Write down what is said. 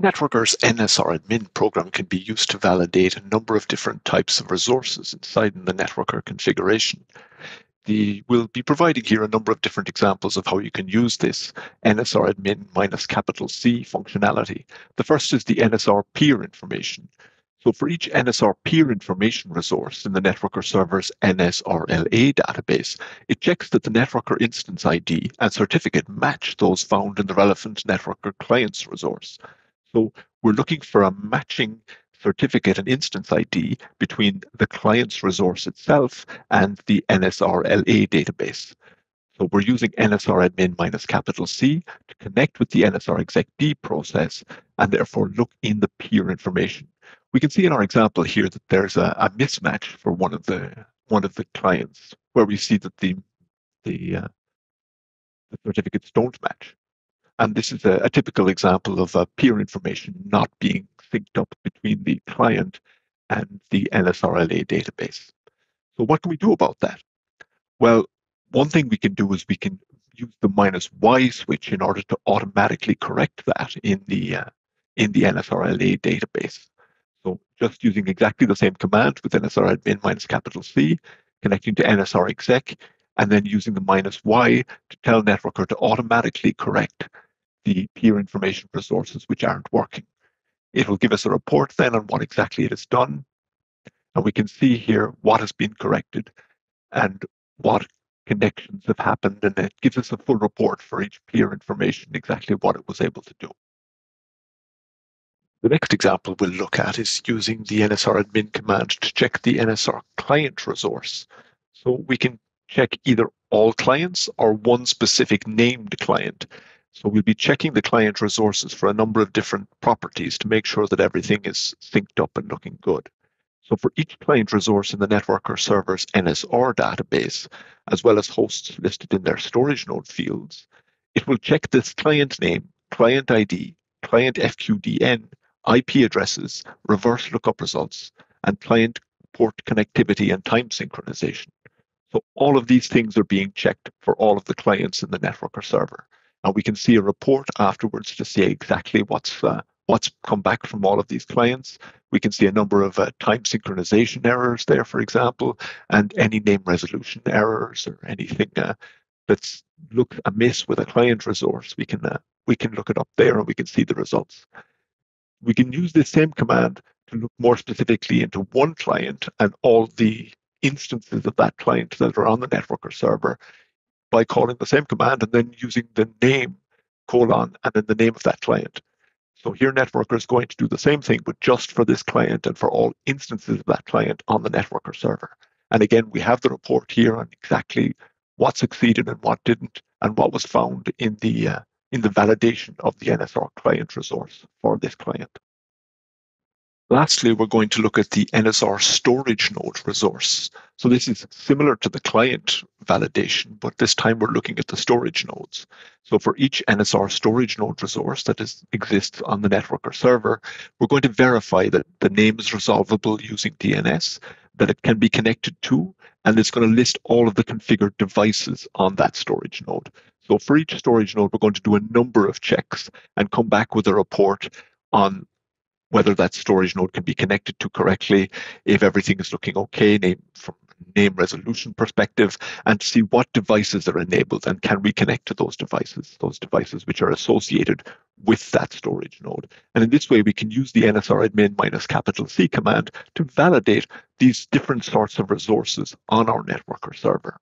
NetWorker's NSRadmin program can be used to validate a number of different types of resources inside the NetWorker configuration. We'll be providing here a number of different examples of how you can use this NSRadmin -C functionality. The first is the NSR peer information. So for each NSR peer information resource in the NetWorker server's NSRLA database, it checks that the NetWorker instance ID and certificate match those found in the relevant NetWorker client's resource. So we're looking for a matching certificate and instance ID between the client's resource itself and the NSRLA database. So we're using NSRadmin -C to connect with the NSRexecD process and therefore look in the peer information. We can see in our example here that there's a mismatch for one of the clients, where we see that the certificates don't match. And this is a typical example of peer information not being synced up between the client and the NSRLA database. So what can we do about that? Well, one thing we can do is we can use the -Y switch in order to automatically correct that in the NSRLA database. So just using exactly the same command with NSRadmin -C, connecting to NSRexec, and then using the -Y to tell NetWorker to automatically correct the peer information resources which aren't working. It will give us a report then on what exactly it has done. And we can see here what has been corrected and what connections have happened. And it gives us a full report for each peer information, exactly what it was able to do. The next example we'll look at is using the NSRadmin command to check the NSR client resource. So we can check either all clients or one specific named client. So we'll be checking the client resources for a number of different properties to make sure that everything is synced up and looking good. So for each client resource in the NetWorker server's NSR database, as well as hosts listed in their storage node fields, it will check this client name, client ID, client FQDN, IP addresses, reverse lookup results, and client port connectivity and time synchronization. So all of these things are being checked for all of the clients in the NetWorker server. And we can see a report afterwards to see exactly what's come back from all of these clients. We can see a number of time synchronization errors there, for example, and any name resolution errors or anything that's looked amiss with a client resource. We can look it up there and we can see the results. We can use the same command to look more specifically into one client and all the instances of that client that are on the NetWorker server by calling the same command and then using the name, colon, and then the name of that client. So here NetWorker is going to do the same thing, but just for this client and for all instances of that client on the NetWorker server. And again, we have the report here on exactly what succeeded and what didn't, and what was found in the validation of the NSR client resource for this client. Lastly, we're going to look at the NSR storage node resource. So this is similar to the client validation, but this time we're looking at the storage nodes. So for each NSR storage node resource that exists on the NetWorker server, we're going to verify that the name is resolvable using DNS, that it can be connected to, and it's going to list all of the configured devices on that storage node. So for each storage node, we're going to do a number of checks and come back with a report on whether that storage node can be connected to correctly, if everything is looking okay from name resolution perspective, and see what devices are enabled and can we connect to those devices which are associated with that storage node. And in this way, we can use the NSRadmin -C command to validate these different sorts of resources on our NetWorker server.